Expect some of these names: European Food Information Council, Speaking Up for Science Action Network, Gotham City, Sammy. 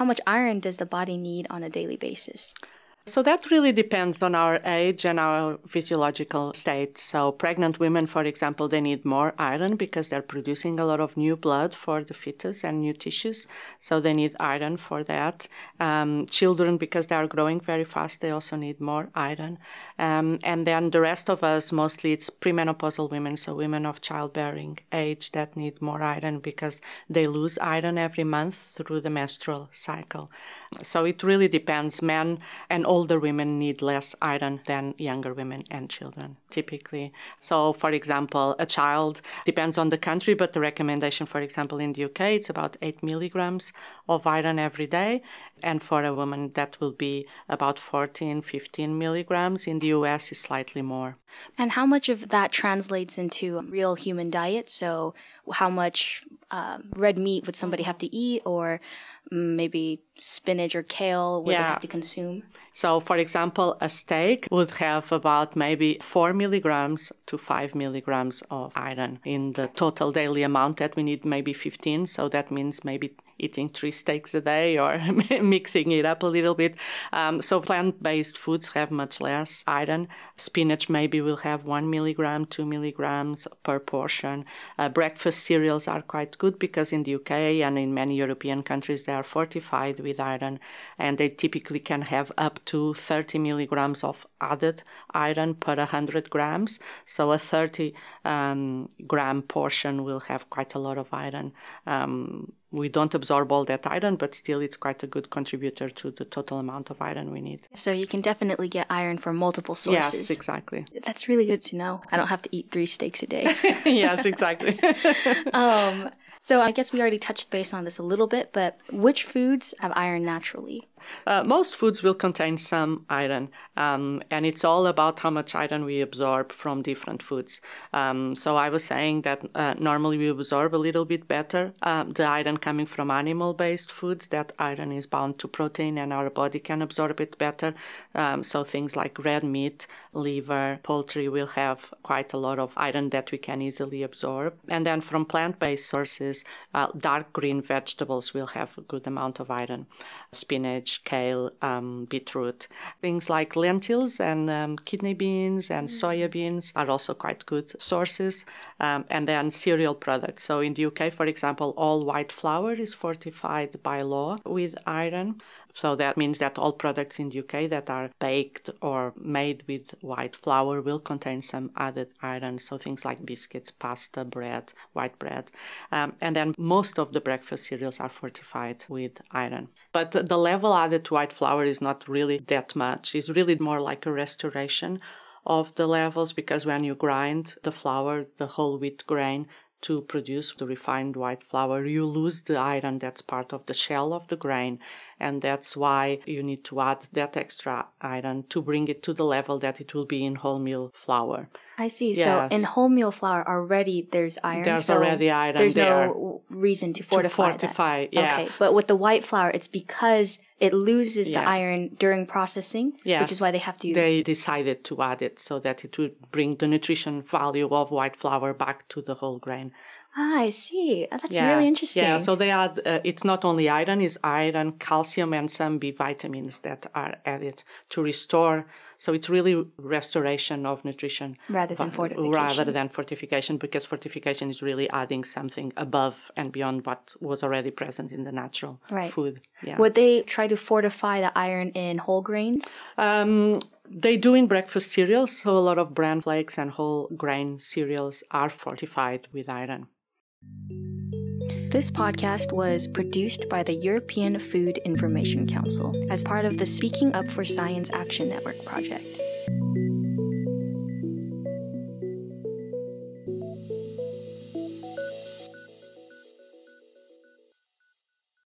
How much iron does the body need on a daily basis? So that really depends on our age and our physiological state. So pregnant women, for example, they need more iron because they're producing a lot of new blood for the fetus and new tissues. So they need iron for that. Children, because they are growing very fast, they also need more iron. And then the rest of us, mostly it's premenopausal women, so women of childbearing age that need more iron because they lose iron every month through the menstrual cycle. So it really depends. Men and older women need less iron than younger women and children, typically. So, for example, a child, depends on the country, but the recommendation, for example, in the UK, it's about 8 milligrams of iron every day. And for a woman, that will be about 14, 15 milligrams. In the US, it's slightly more. And how much of that translates into real human diet? So how much red meat would somebody have to eat, or maybe spinach or kale would they have to consume? So, for example, a steak would have about maybe 4 milligrams to 5 milligrams of iron in the total daily amount that we need, maybe 15. So that means maybe eating 3 steaks a day or mixing it up a little bit. So plant-based foods have much less iron. Spinach maybe will have 1 milligram, 2 milligrams per portion. Breakfast cereals are quite good because in the UK and in many European countries, they are fortified with iron, and they typically can have up to 30 milligrams of added iron per 100 grams. So a 30-gram portion will have quite a lot of iron. We don't absorb all that iron, but still it's quite a good contributor to the total amount of iron we need. So you can definitely get iron from multiple sources. Yes, exactly. That's really good to know. I don't have to eat 3 steaks a day. Yes, exactly. So I guess we already touched base on this a little bit, but which foods have iron naturally? Most foods will contain some iron, and it's all about how much iron we absorb from different foods. So I was saying that normally we absorb a little bit better the iron coming from animal-based foods. That iron is bound to protein, and our body can absorb it better. So things like red meat, liver, poultry will have quite a lot of iron that we can easily absorb. And then from plant-based sources, dark green vegetables will have a good amount of iron. Spinach, kale, beetroot. Things like lentils and kidney beans and soya beans are also quite good sources. And then cereal products. So in the UK, for example, all white flour is fortified by law with iron. So that means that all products in the UK that are baked or made with white flour will contain some added iron. So things like biscuits, pasta, bread, white bread. And then most of the breakfast cereals are fortified with iron. But the level added to white flour is not really that much. It's really more like a restoration of the levels, because when you grind the flour, the whole wheat grain, to produce the refined white flour, you lose the iron that's part of the shell of the grain. And that's why you need to add that extra iron to bring it to the level that it will be in wholemeal flour. I see. Yes. So in wholemeal flour already there's iron. There's already iron there. There's no reason to fortify that. Yeah. Okay. But with the white flour, it's because it loses the iron during processing, which is why they have to... They decided to add it so that it would bring the nutrition value of white flour back to the whole grain. Ah, I see. That's really interesting. Yeah, so they add, it's not only iron, it's iron, calcium, and some B vitamins that are added to restore. So it's really restoration of nutrition. Rather than fortification. Rather than fortification, because fortification is really adding something above and beyond what was already present in the natural food. Yeah. Would they try to fortify the iron in whole grains? They do in breakfast cereals. So a lot of bran flakes and whole grain cereals are fortified with iron. This podcast was produced by the European Food Information Council as part of the Speaking Up for Science Action Network project.